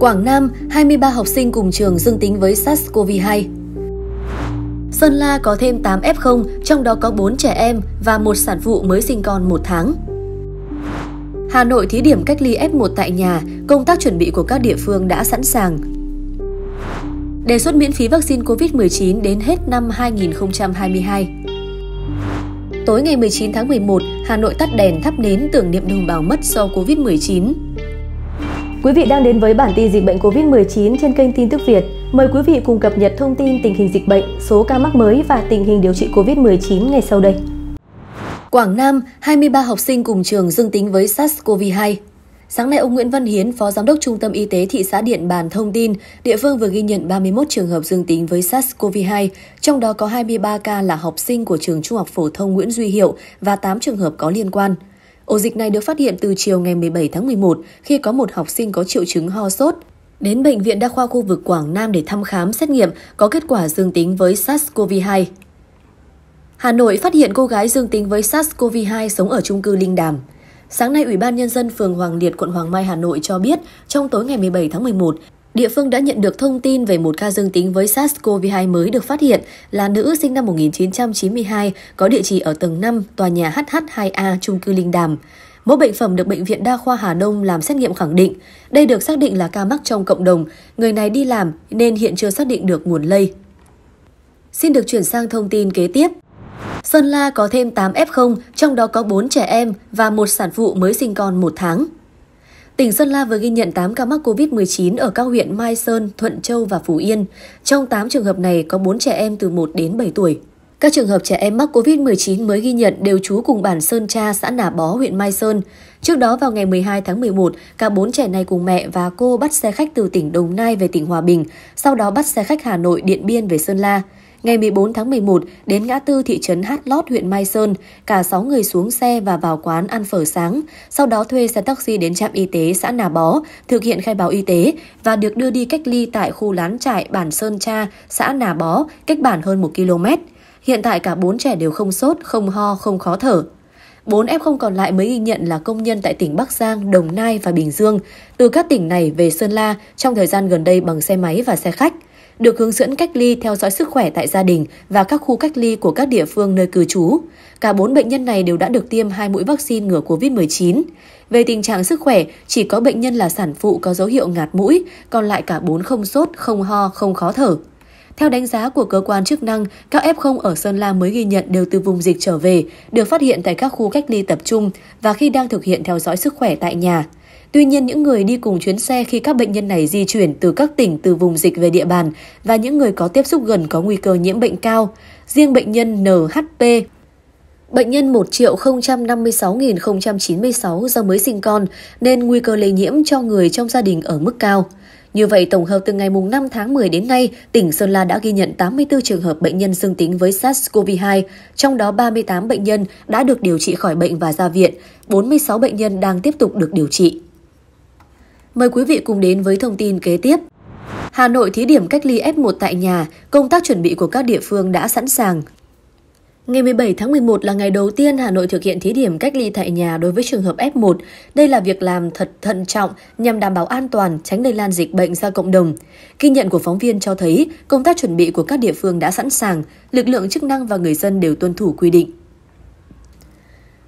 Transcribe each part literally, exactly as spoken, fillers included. Quảng Nam, hai mươi ba học sinh cùng trường dương tính với SARS-CoV hai. Sơn La có thêm tám ép không, trong đó có bốn trẻ em và một sản phụ mới sinh con một tháng. Hà Nội thí điểm cách ly ép một tại nhà, công tác chuẩn bị của các địa phương đã sẵn sàng. Đề xuất miễn phí vaccine Covid mười chín đến hết năm hai nghìn không trăm hai mươi hai. Tối ngày mười chín tháng mười một, Hà Nội tắt đèn thắp nến tưởng niệm đồng bào mất do Covid mười chín. Quý vị đang đến với bản tin dịch bệnh Covid mười chín trên kênh Tin tức Việt. Mời quý vị cùng cập nhật thông tin tình hình dịch bệnh, số ca mắc mới và tình hình điều trị Covid mười chín ngay sau đây. Quảng Nam, hai mươi ba học sinh cùng trường dương tính với SARS-CoV hai. Sáng nay, ông Nguyễn Văn Hiến, Phó Giám đốc Trung tâm Y tế thị xã Điện Bàn thông tin, địa phương vừa ghi nhận ba mươi mốt trường hợp dương tính với SARS-CoV hai, trong đó có hai mươi ba ca là học sinh của trường Trung học phổ thông Nguyễn Duy Hiệu và tám trường hợp có liên quan. Ổ dịch này được phát hiện từ chiều ngày mười bảy tháng mười một khi có một học sinh có triệu chứng ho sốt. Đến Bệnh viện Đa khoa khu vực Quảng Nam để thăm khám xét nghiệm có kết quả dương tính với SARS-CoV hai. Hà Nội phát hiện cô gái dương tính với SARS-CoV hai sống ở chung cư Linh Đàm. Sáng nay, Ủy ban Nhân dân phường Hoàng Liệt, quận Hoàng Mai, Hà Nội cho biết trong tối ngày mười bảy tháng mười một, địa phương đã nhận được thông tin về một ca dương tính với SARS-CoV hai mới được phát hiện là nữ sinh năm một nghìn chín trăm chín mươi hai, có địa chỉ ở tầng năm, tòa nhà H H hai A, chung cư Linh Đàm. Mẫu bệnh phẩm được Bệnh viện Đa khoa Hà Đông làm xét nghiệm khẳng định. Đây được xác định là ca mắc trong cộng đồng, người này đi làm nên hiện chưa xác định được nguồn lây. Xin được chuyển sang thông tin kế tiếp. Sơn La có thêm tám ép không, trong đó có bốn trẻ em và một sản phụ mới sinh con một tháng. Tỉnh Sơn La vừa ghi nhận tám ca mắc Covid mười chín ở các huyện Mai Sơn, Thuận Châu và Phú Yên. Trong tám trường hợp này có bốn trẻ em từ một đến bảy tuổi. Các trường hợp trẻ em mắc Covid mười chín mới ghi nhận đều trú cùng bản Sơn Cha, xã Nà Bó, huyện Mai Sơn. Trước đó vào ngày mười hai tháng mười một, cả bốn trẻ này cùng mẹ và cô bắt xe khách từ tỉnh Đồng Nai về tỉnh Hòa Bình, sau đó bắt xe khách Hà Nội, Điện Biên về Sơn La. Ngày mười bốn tháng mười một, đến ngã tư thị trấn Hát Lót, huyện Mai Sơn, cả sáu người xuống xe và vào quán ăn phở sáng, sau đó thuê xe taxi đến trạm y tế xã Nà Bó, thực hiện khai báo y tế và được đưa đi cách ly tại khu lán trại bản Sơn Cha, xã Nà Bó, cách bản hơn một ki lô mét. Hiện tại cả bốn trẻ đều không sốt, không ho, không khó thở. bốn ép không còn lại mới ghi nhận là công nhân tại tỉnh Bắc Giang, Đồng Nai và Bình Dương, từ các tỉnh này về Sơn La trong thời gian gần đây bằng xe máy và xe khách, được hướng dẫn cách ly theo dõi sức khỏe tại gia đình và các khu cách ly của các địa phương nơi cư trú. Cả bốn bệnh nhân này đều đã được tiêm hai mũi vaccine ngừa Covid mười chín. Về tình trạng sức khỏe, chỉ có bệnh nhân là sản phụ có dấu hiệu ngạt mũi, còn lại cả bốn không sốt, không ho, không khó thở. Theo đánh giá của cơ quan chức năng, các ép không ở Sơn La mới ghi nhận đều từ vùng dịch trở về, được phát hiện tại các khu cách ly tập trung và khi đang thực hiện theo dõi sức khỏe tại nhà. Tuy nhiên, những người đi cùng chuyến xe khi các bệnh nhân này di chuyển từ các tỉnh từ vùng dịch về địa bàn và những người có tiếp xúc gần có nguy cơ nhiễm bệnh cao. Riêng bệnh nhân en hát pê, bệnh nhân một triệu không trăm năm mươi sáu nghìn không trăm chín mươi sáu do mới sinh con nên nguy cơ lây nhiễm cho người trong gia đình ở mức cao. Như vậy, tổng hợp từ ngày năm tháng mười đến nay, tỉnh Sơn La đã ghi nhận tám mươi tư trường hợp bệnh nhân dương tính với SARS-CoV hai, trong đó ba mươi tám bệnh nhân đã được điều trị khỏi bệnh và ra viện, bốn mươi sáu bệnh nhân đang tiếp tục được điều trị. Mời quý vị cùng đến với thông tin kế tiếp. Hà Nội thí điểm cách ly ép một tại nhà, công tác chuẩn bị của các địa phương đã sẵn sàng. Ngày mười bảy tháng mười một là ngày đầu tiên Hà Nội thực hiện thí điểm cách ly tại nhà đối với trường hợp ép một. Đây là việc làm thật thận trọng nhằm đảm bảo an toàn, tránh lây lan dịch bệnh ra cộng đồng. Ghi nhận của phóng viên cho thấy công tác chuẩn bị của các địa phương đã sẵn sàng, lực lượng chức năng và người dân đều tuân thủ quy định.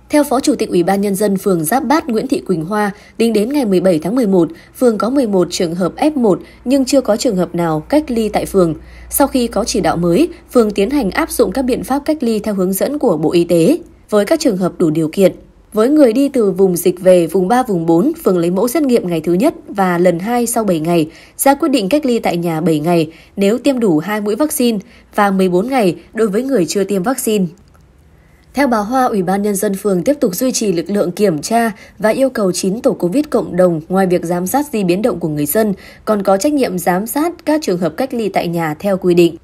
Theo Phó Chủ tịch Ủy ban Nhân dân phường Giáp Bát Nguyễn Thị Quỳnh Hoa, tính đến ngày mười bảy tháng mười một, phường có mười một trường hợp ép một nhưng chưa có trường hợp nào cách ly tại phường. Sau khi có chỉ đạo mới, phường tiến hành áp dụng các biện pháp cách ly theo hướng dẫn của Bộ Y tế với các trường hợp đủ điều kiện. Với người đi từ vùng dịch về vùng ba, vùng bốn, phường lấy mẫu xét nghiệm ngày thứ nhất và lần hai sau bảy ngày, ra quyết định cách ly tại nhà bảy ngày nếu tiêm đủ hai mũi vaccine và mười bốn ngày đối với người chưa tiêm vaccine. Theo bà Hoa, Ủy ban Nhân dân phường tiếp tục duy trì lực lượng kiểm tra và yêu cầu chín tổ Covid cộng đồng, ngoài việc giám sát di biến động của người dân, còn có trách nhiệm giám sát các trường hợp cách ly tại nhà theo quy định.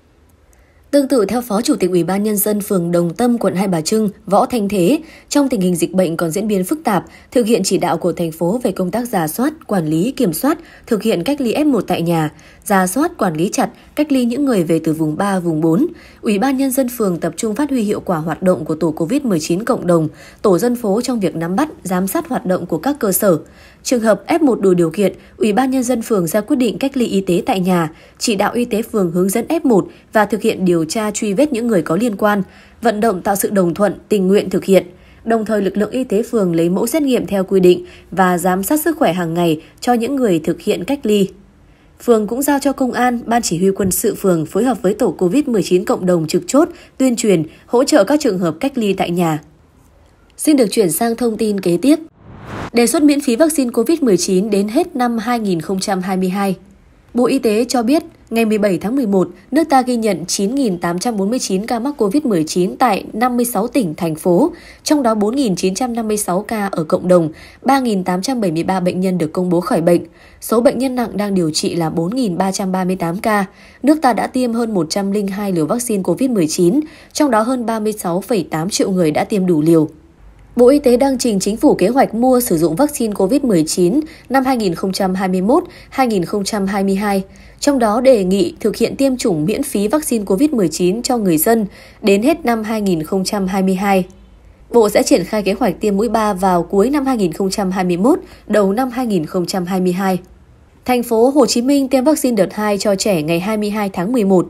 Tương tự theo Phó Chủ tịch Ủy ban Nhân dân phường Đồng Tâm, quận Hai Bà Trưng, Võ Thanh Thế, trong tình hình dịch bệnh còn diễn biến phức tạp, thực hiện chỉ đạo của thành phố về công tác rà soát, quản lý, kiểm soát, thực hiện cách ly ép một tại nhà, rà soát, quản lý chặt, cách ly những người về từ vùng ba, vùng bốn, Ủy ban Nhân dân phường tập trung phát huy hiệu quả hoạt động của tổ Covid mười chín cộng đồng, tổ dân phố trong việc nắm bắt, giám sát hoạt động của các cơ sở. Trường hợp ép một đủ điều kiện, Ủy ban Nhân dân phường ra quyết định cách ly y tế tại nhà, chỉ đạo y tế phường hướng dẫn ép một và thực hiện điều tra truy vết những người có liên quan, vận động tạo sự đồng thuận, tình nguyện thực hiện. Đồng thời, lực lượng y tế phường lấy mẫu xét nghiệm theo quy định và giám sát sức khỏe hàng ngày cho những người thực hiện cách ly. Phường cũng giao cho Công an, Ban Chỉ huy Quân sự phường phối hợp với tổ Covid mười chín cộng đồng trực chốt, tuyên truyền, hỗ trợ các trường hợp cách ly tại nhà. Xin được chuyển sang thông tin kế tiếp. Đề xuất miễn phí vaccine Covid mười chín đến hết năm hai nghìn không trăm hai mươi hai. Bộ Y tế cho biết, ngày mười bảy tháng mười một, nước ta ghi nhận chín nghìn tám trăm bốn mươi chín ca mắc Covid mười chín tại năm mươi sáu tỉnh, thành phố, trong đó bốn nghìn chín trăm năm mươi sáu ca ở cộng đồng, ba nghìn tám trăm bảy mươi ba bệnh nhân được công bố khỏi bệnh. Số bệnh nhân nặng đang điều trị là bốn nghìn ba trăm ba mươi tám ca. Nước ta đã tiêm hơn một trăm lẻ hai liều vaccine Covid mười chín, trong đó hơn ba mươi sáu phẩy tám triệu người đã tiêm đủ liều. Bộ Y tế đang trình Chính phủ kế hoạch mua sử dụng vaccine Covid mười chín năm hai nghìn không trăm hai mươi mốt đến hai nghìn không trăm hai mươi hai, trong đó đề nghị thực hiện tiêm chủng miễn phí vaccine Covid mười chín cho người dân đến hết năm hai nghìn không trăm hai mươi hai. Bộ sẽ triển khai kế hoạch tiêm mũi ba vào cuối năm hai nghìn không trăm hai mươi mốt, đầu năm hai nghìn không trăm hai mươi hai. Thành phố Hồ Chí Minh tiêm vaccine đợt hai cho trẻ ngày hai mươi hai tháng mười một.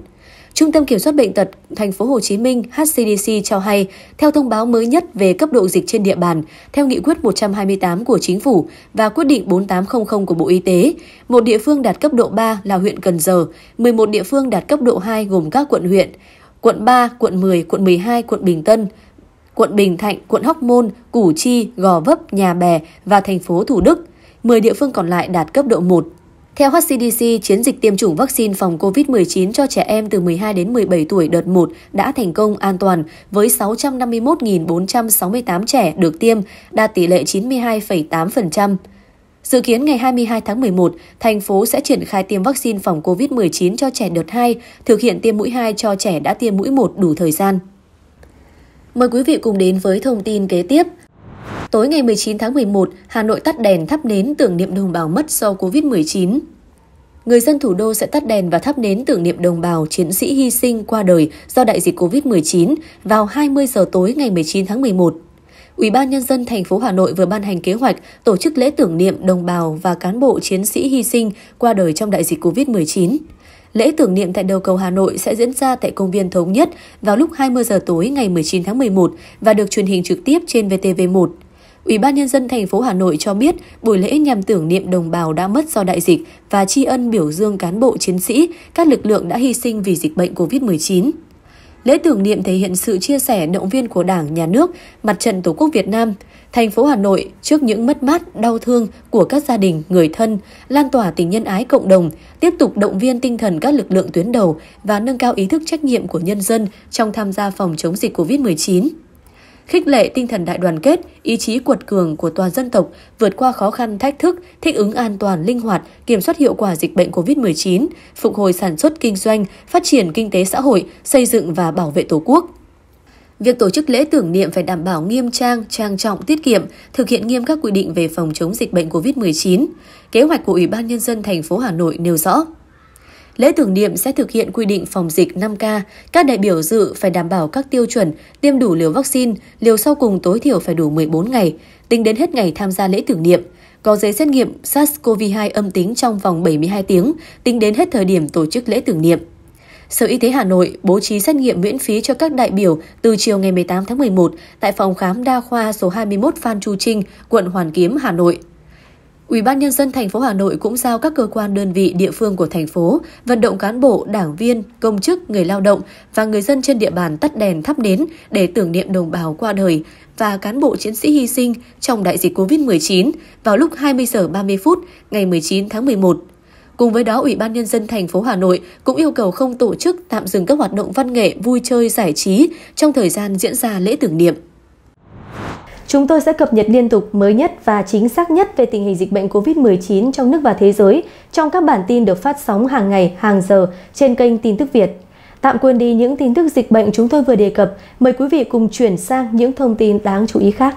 Trung tâm Kiểm soát Bệnh tật Thành phố Hồ Chí Minh H C D C cho hay, theo thông báo mới nhất về cấp độ dịch trên địa bàn, theo nghị quyết một trăm hai mươi tám của Chính phủ và quyết định bốn tám không không của Bộ Y tế, một địa phương đạt cấp độ ba là huyện Cần Giờ, mười một địa phương đạt cấp độ hai gồm các quận huyện, quận ba, quận mười, quận mười hai, quận Bình Tân, quận Bình Thạnh, quận Hóc Môn, Củ Chi, Gò Vấp, Nhà Bè và thành phố Thủ Đức, mười địa phương còn lại đạt cấp độ một. Theo H C D C, chiến dịch tiêm chủng vaccine phòng Covid mười chín cho trẻ em từ mười hai đến mười bảy tuổi đợt một đã thành công an toàn với sáu trăm năm mươi mốt nghìn bốn trăm sáu mươi tám trẻ được tiêm, đạt tỷ lệ chín mươi hai phẩy tám phần trăm. Dự kiến ngày hai mươi hai tháng mười một, thành phố sẽ triển khai tiêm vaccine phòng Covid mười chín cho trẻ đợt hai, thực hiện tiêm mũi hai cho trẻ đã tiêm mũi một đủ thời gian. Mời quý vị cùng đến với thông tin kế tiếp. Tối ngày mười chín tháng mười một, Hà Nội tắt đèn thắp nến tưởng niệm đồng bào mất do Covid mười chín. Người dân thủ đô sẽ tắt đèn và thắp nến tưởng niệm đồng bào chiến sĩ hy sinh qua đời do đại dịch Covid mười chín vào hai mươi giờ tối ngày mười chín tháng mười một. Ủy ban Nhân dân thành phố Hà Nội vừa ban hành kế hoạch tổ chức lễ tưởng niệm đồng bào và cán bộ chiến sĩ hy sinh qua đời trong đại dịch Covid mười chín. Lễ tưởng niệm tại đầu cầu Hà Nội sẽ diễn ra tại công viên Thống Nhất vào lúc hai mươi giờ tối ngày mười chín tháng mười một và được truyền hình trực tiếp trên vê tê vê một. Ủy ban Nhân dân thành phố Hà Nội cho biết buổi lễ nhằm tưởng niệm đồng bào đã mất do đại dịch và tri ân biểu dương cán bộ chiến sĩ, các lực lượng đã hy sinh vì dịch bệnh Covid mười chín. Lễ tưởng niệm thể hiện sự chia sẻ động viên của Đảng, Nhà nước, Mặt trận Tổ quốc Việt Nam, thành phố Hà Nội trước những mất mát, đau thương của các gia đình, người thân, lan tỏa tình nhân ái cộng đồng, tiếp tục động viên tinh thần các lực lượng tuyến đầu và nâng cao ý thức trách nhiệm của nhân dân trong tham gia phòng chống dịch Covid mười chín. Khích lệ tinh thần đại đoàn kết, ý chí quật cường của toàn dân tộc vượt qua khó khăn thách thức, thích ứng an toàn, linh hoạt, kiểm soát hiệu quả dịch bệnh Covid mười chín, phục hồi sản xuất kinh doanh, phát triển kinh tế xã hội, xây dựng và bảo vệ Tổ quốc. Việc tổ chức lễ tưởng niệm phải đảm bảo nghiêm trang, trang trọng, tiết kiệm, thực hiện nghiêm các quy định về phòng chống dịch bệnh Covid mười chín. Kế hoạch của Ủy ban Nhân dân thành phố Hà Nội nêu rõ. Lễ tưởng niệm sẽ thực hiện quy định phòng dịch năm K, các đại biểu dự phải đảm bảo các tiêu chuẩn tiêm đủ liều vaccine, liều sau cùng tối thiểu phải đủ mười bốn ngày, tính đến hết ngày tham gia lễ tưởng niệm, có giấy xét nghiệm SARS-xê o vê hai âm tính trong vòng bảy mươi hai tiếng, tính đến hết thời điểm tổ chức lễ tưởng niệm. Sở Y tế Hà Nội bố trí xét nghiệm miễn phí cho các đại biểu từ chiều ngày mười tám tháng mười một tại phòng khám đa khoa số hai mươi mốt Phan Chu Trinh, quận Hoàn Kiếm, Hà Nội. Ủy ban Nhân dân thành phố Hà Nội cũng giao các cơ quan đơn vị địa phương của thành phố vận động cán bộ, đảng viên, công chức, người lao động và người dân trên địa bàn tắt đèn thắp nến để tưởng niệm đồng bào qua đời và cán bộ chiến sĩ hy sinh trong đại dịch Covid mười chín vào lúc hai mươi giờ ba mươi phút ngày mười chín tháng mười một. Cùng với đó, Ủy ban Nhân dân thành phố Hà Nội cũng yêu cầu không tổ chức tạm dừng các hoạt động văn nghệ, vui chơi, giải trí trong thời gian diễn ra lễ tưởng niệm. Chúng tôi sẽ cập nhật liên tục mới nhất và chính xác nhất về tình hình dịch bệnh Covid mười chín trong nước và thế giới trong các bản tin được phát sóng hàng ngày, hàng giờ trên kênh Tin tức Việt. Tạm quên đi những tin tức dịch bệnh chúng tôi vừa đề cập, mời quý vị cùng chuyển sang những thông tin đáng chú ý khác.